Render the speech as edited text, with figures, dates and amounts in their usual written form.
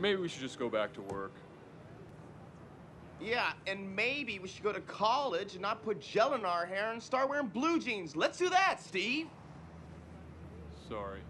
Maybe we should just go back to work. Yeah, and maybe we should go to college and not put gel in our hair and start wearing blue jeans. Let's do that, Steve. Sorry.